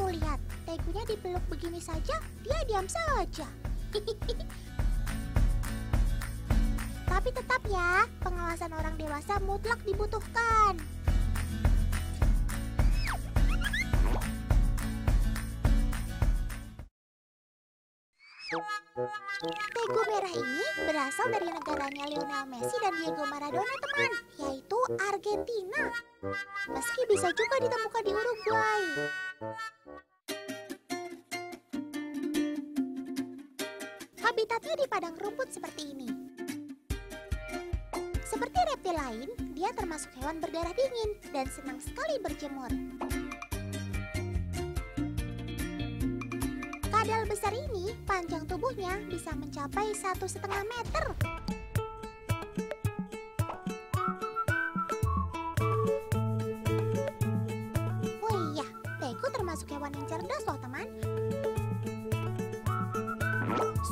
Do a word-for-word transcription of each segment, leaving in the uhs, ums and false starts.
Tuh lihat, Tegunya dipeluk begini saja, dia diam saja. Tapi tetap ya, pengawasan orang dewasa mutlak dibutuhkan. Tegu merah ini berasal dari negaranya Lionel Messi dan Diego Maradona, teman, yaitu Argentina. Meski bisa juga ditemukan di Uruguay. Habitatnya di padang rumput seperti ini. Seperti reptil lain, dia termasuk hewan berdarah dingin dan senang sekali berjemur. Kadal besar ini, panjang tubuhnya bisa mencapai satu setengah meter. Oh iya, Tegu termasuk hewan yang cerdas loh, teman.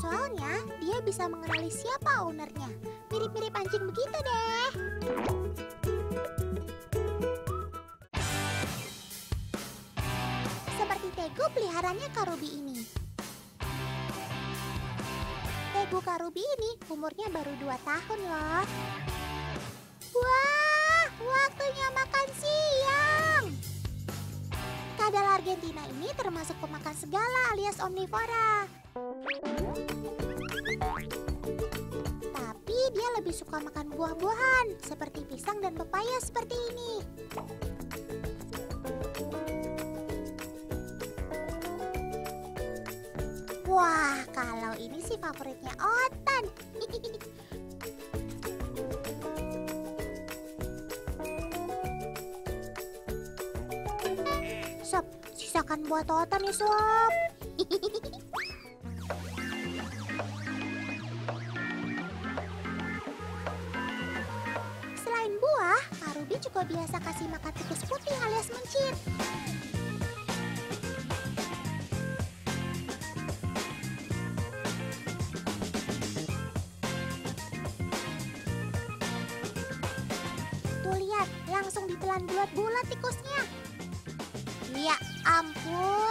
Soalnya, dia bisa mengenali siapa ownernya. Mirip-mirip anjing begitu deh. Seperti Tegu, peliharaannya Ruby ini. Tegu Ruby ini umurnya baru dua tahun loh. Wah, waktunya makan siang. Kadal Argentina ini termasuk pemakan segala alias omnivora. Tapi dia lebih suka makan buah-buahan seperti pisang dan pepaya seperti ini. Wah, kalau ini sih favoritnya Otan. Sob, sisakan buat Otan ya, Sob. Selain buah, Ruby juga biasa kasih makan tikus putih alias mencit. Langsung ditelan bulat-bulat tikusnya. Ya ampun.